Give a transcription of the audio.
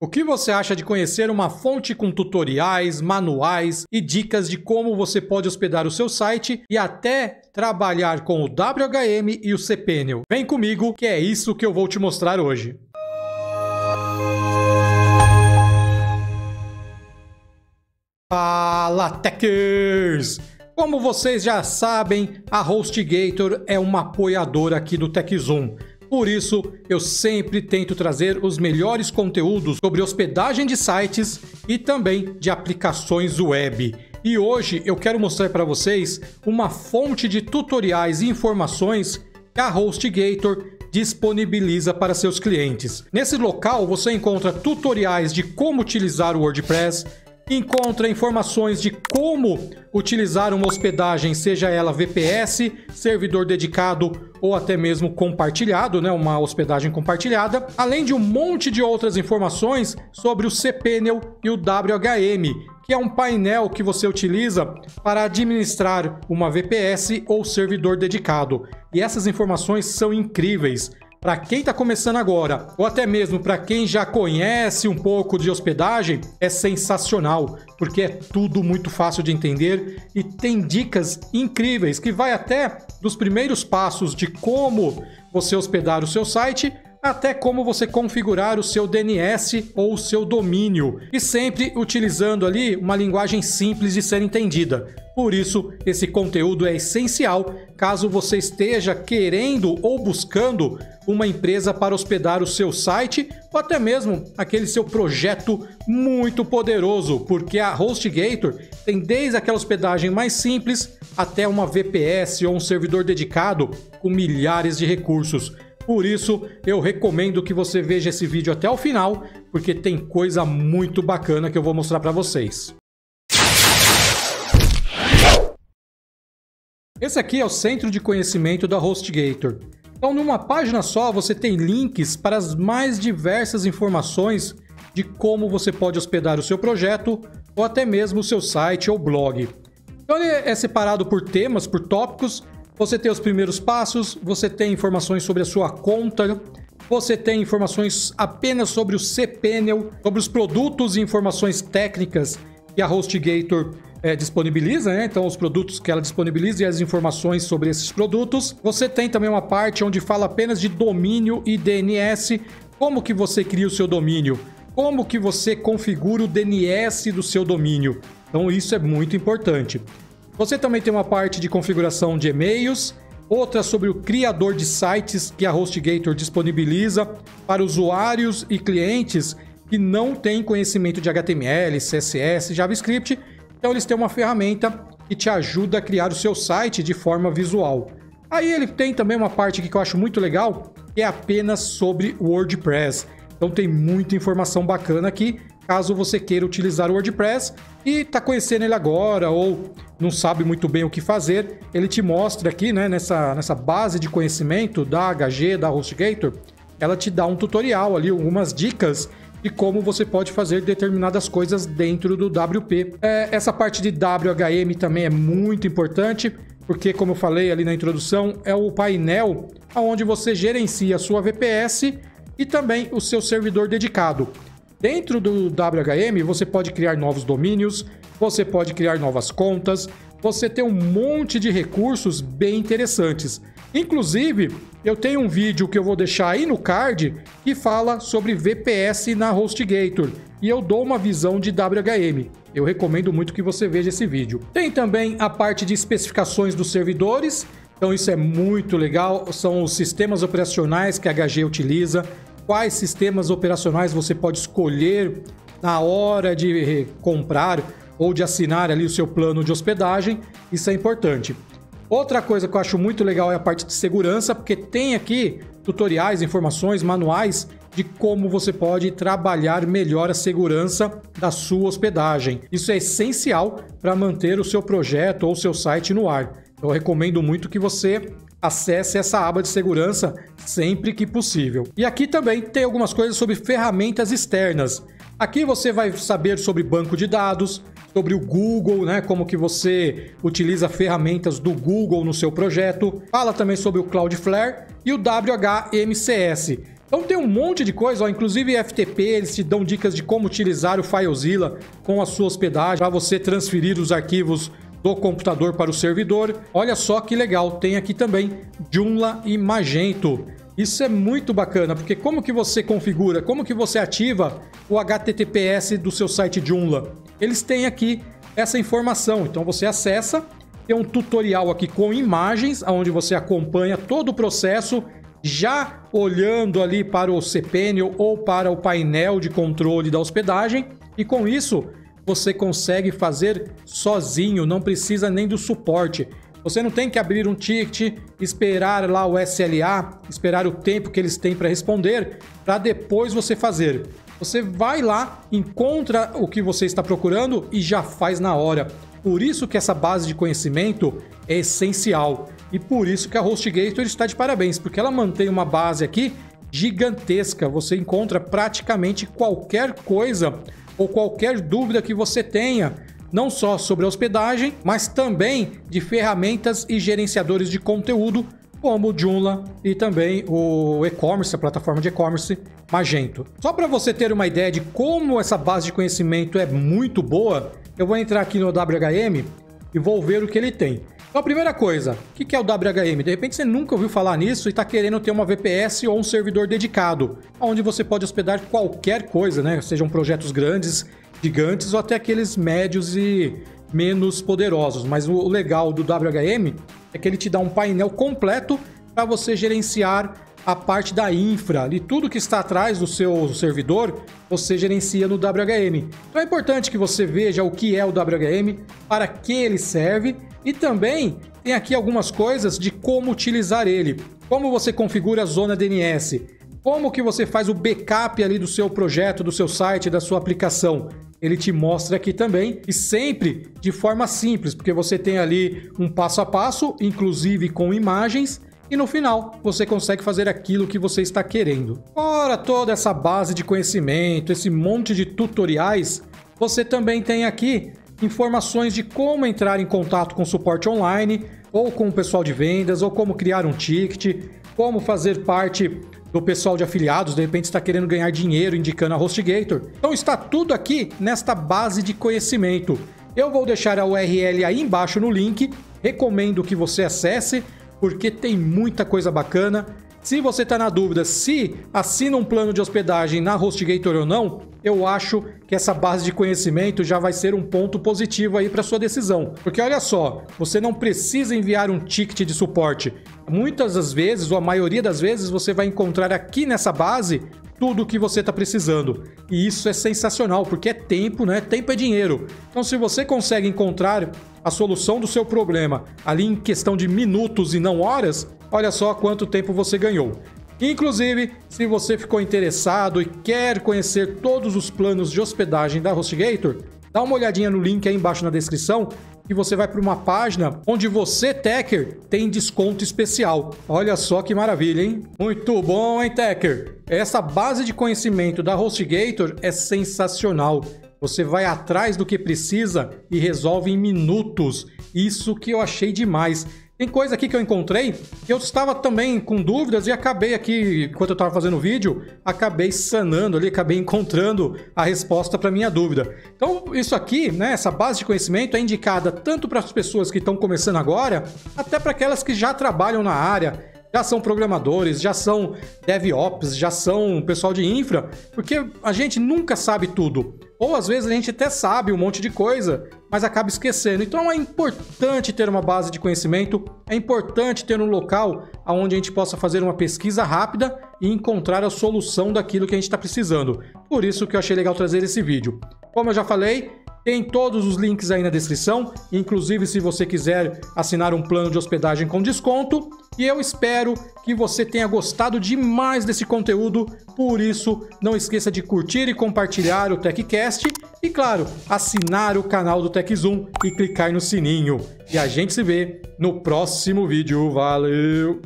O que você acha de conhecer uma fonte com tutoriais, manuais e dicas de como você pode hospedar o seu site e até trabalhar com o WHM e o cPanel? Vem comigo que é isso que eu vou te mostrar hoje. Fala, Techers! Como vocês já sabem, a HostGator é uma apoiadora aqui do TekZoom. Por isso, eu sempre tento trazer os melhores conteúdos sobre hospedagem de sites e também de aplicações web. E hoje eu quero mostrar para vocês uma fonte de tutoriais e informações que a HostGator disponibiliza para seus clientes. Nesse local, você encontra tutoriais de como utilizar o WordPress, encontra informações de como utilizar uma hospedagem, seja ela VPS, servidor dedicado ou até mesmo compartilhado, né? Uma hospedagem compartilhada, além de um monte de outras informações sobre o cPanel e o WHM, que é um painel que você utiliza para administrar uma VPS ou servidor dedicado. E essas informações são incríveis. Para quem está começando agora, ou até mesmo para quem já conhece um pouco de hospedagem, é sensacional, porque é tudo muito fácil de entender e tem dicas incríveis que vai até dos primeiros passos de como você hospedar o seu site até como você configurar o seu DNS ou o seu domínio, e sempre utilizando ali uma linguagem simples de ser entendida. Por isso, esse conteúdo é essencial caso você esteja querendo ou buscando uma empresa para hospedar o seu site ou até mesmo aquele seu projeto muito poderoso, porque a HostGator tem desde aquela hospedagem mais simples até uma VPS ou um servidor dedicado com milhares de recursos. Por isso, eu recomendo que você veja esse vídeo até o final, porque tem coisa muito bacana que eu vou mostrar para vocês. Esse aqui é o centro de conhecimento da HostGator. Então, numa página só, você tem links para as mais diversas informações de como você pode hospedar o seu projeto ou até mesmo o seu site ou blog. Então, ele é separado por temas, por tópicos. Você tem os primeiros passos, você tem informações sobre a sua conta, você tem informações apenas sobre o cPanel, sobre os produtos e informações técnicas que a HostGator disponibiliza, né? Então os produtos que ela disponibiliza e as informações sobre esses produtos. Você tem também uma parte onde fala apenas de domínio e DNS, como que você cria o seu domínio, como que você configura o DNS do seu domínio. Então isso é muito importante. Você também tem uma parte de configuração de e-mails, outra sobre o criador de sites que a HostGator disponibiliza para usuários e clientes que não têm conhecimento de HTML, CSS, JavaScript. Então eles têm uma ferramenta que te ajuda a criar o seu site de forma visual. Aí ele tem também uma parte que eu acho muito legal, que é apenas sobre WordPress. Então tem muita informação bacana aqui, caso você queira utilizar o WordPress e está conhecendo ele agora ou não sabe muito bem o que fazer, ele te mostra aqui, né, nessa base de conhecimento da HG, da HostGator, ela te dá um tutorial ali, algumas dicas de como você pode fazer determinadas coisas dentro do WP. Essa parte de WHM também é muito importante, porque como eu falei ali na introdução, é o painel onde você gerencia a sua VPS e também o seu servidor dedicado. Dentro do WHM, você pode criar novos domínios, você pode criar novas contas, você tem um monte de recursos bem interessantes. Inclusive, eu tenho um vídeo que eu vou deixar aí no card que fala sobre VPS na HostGator e eu dou uma visão de WHM. Eu recomendo muito que você veja esse vídeo. Tem também a parte de especificações dos servidores, então isso é muito legal, são os sistemas operacionais que a HG utiliza, quais sistemas operacionais você pode escolher na hora de comprar ou de assinar ali o seu plano de hospedagem, isso é importante. Outra coisa que eu acho muito legal é a parte de segurança, porque tem aqui tutoriais, informações, manuais de como você pode trabalhar melhor a segurança da sua hospedagem. Isso é essencial para manter o seu projeto ou seu site no ar. Eu recomendo muito que você acesse essa aba de segurança sempre que possível. E aqui também tem algumas coisas sobre ferramentas externas. Aqui você vai saber sobre banco de dados, sobre o Google, né? Como que você utiliza ferramentas do Google no seu projeto. Fala também sobre o Cloudflare e o WHMCS. Então tem um monte de coisa, ó, inclusive FTP, eles te dão dicas de como utilizar o FileZilla com a sua hospedagem para você transferir os arquivos do computador para o servidor. Olha só que legal, tem aqui também Joomla e Magento. Isso é muito bacana, porque como que você configura, como que você ativa o HTTPS do seu site Joomla? Eles têm aqui essa informação, então você acessa, tem um tutorial aqui com imagens, onde você acompanha todo o processo, já olhando ali para o cPanel ou para o painel de controle da hospedagem, e com isso você consegue fazer sozinho, não precisa nem do suporte. Você não tem que abrir um ticket, esperar lá o SLA, esperar o tempo que eles têm para responder, para depois você fazer. Você vai lá, encontra o que você está procurando e já faz na hora. Por isso que essa base de conhecimento é essencial. E por isso que a HostGator está de parabéns, porque ela mantém uma base aqui gigantesca. Você encontra praticamente qualquer coisa ou qualquer dúvida que você tenha, não só sobre a hospedagem, mas também de ferramentas e gerenciadores de conteúdo, como o Joomla e também o e-commerce, a plataforma de e-commerce Magento. Só para você ter uma ideia de como essa base de conhecimento é muito boa, eu vou entrar aqui no WHM e vou ver o que ele tem. Então, a primeira coisa, o que é o WHM? De repente você nunca ouviu falar nisso e está querendo ter uma VPS ou um servidor dedicado, onde você pode hospedar qualquer coisa, né? Sejam projetos grandes, gigantes ou até aqueles médios e menos poderosos. Mas o legal do WHM é que ele te dá um painel completo para você gerenciar a parte da infra e tudo que está atrás do seu servidor, você gerencia no WHM. Então é importante que você veja o que é o WHM, para que ele serve e também tem aqui algumas coisas de como utilizar ele, como você configura a zona DNS, como que você faz o backup ali do seu projeto, do seu site, da sua aplicação. Ele te mostra aqui também e sempre de forma simples, porque você tem ali um passo a passo, inclusive com imagens, e no final você consegue fazer aquilo que você está querendo. Fora toda essa base de conhecimento, esse monte de tutoriais, você também tem aqui informações de como entrar em contato com suporte online, ou com o pessoal de vendas, ou como criar um ticket, como fazer parte do pessoal de afiliados, de repente está querendo ganhar dinheiro indicando a HostGator. Então está tudo aqui nesta base de conhecimento. Eu vou deixar a URL aí embaixo no link, recomendo que você acesse, porque tem muita coisa bacana. Se você está na dúvida se assina um plano de hospedagem na HostGator ou não, eu acho que essa base de conhecimento já vai ser um ponto positivo aí para sua decisão. Porque olha só, você não precisa enviar um ticket de suporte. Muitas das vezes, ou a maioria das vezes, você vai encontrar aqui nessa base tudo o que você está precisando. E isso é sensacional, porque é tempo, né? Tempo é dinheiro. Então, se você consegue encontrar a solução do seu problema ali em questão de minutos e não horas, olha só quanto tempo você ganhou. Inclusive, se você ficou interessado e quer conhecer todos os planos de hospedagem da HostGator, dá uma olhadinha no link aí embaixo na descrição e você vai para uma página onde você, Techer, tem desconto especial. Olha só que maravilha, hein? Muito bom, hein, Techer? Essa base de conhecimento da HostGator é sensacional. Você vai atrás do que precisa e resolve em minutos. Isso que eu achei demais. Tem coisa aqui que eu encontrei, eu estava também com dúvidas e acabei aqui, enquanto eu estava fazendo o vídeo, acabei sanando ali, acabei encontrando a resposta para minha dúvida. Então isso aqui, né, essa base de conhecimento é indicada tanto para as pessoas que estão começando agora, até para aquelas que já trabalham na área, já são programadores, já são DevOps, já são pessoal de infra, porque a gente nunca sabe tudo. Ou às vezes a gente até sabe um monte de coisa, mas acaba esquecendo. Então é importante ter uma base de conhecimento, é importante ter um local onde a gente possa fazer uma pesquisa rápida e encontrar a solução daquilo que a gente está precisando. Por isso que eu achei legal trazer esse vídeo. Como eu já falei, tem todos os links aí na descrição, inclusive se você quiser assinar um plano de hospedagem com desconto. E eu espero que você tenha gostado demais desse conteúdo, por isso não esqueça de curtir e compartilhar o TekCast e, claro, assinar o canal do TekZoom e clicar no sininho. E a gente se vê no próximo vídeo. Valeu!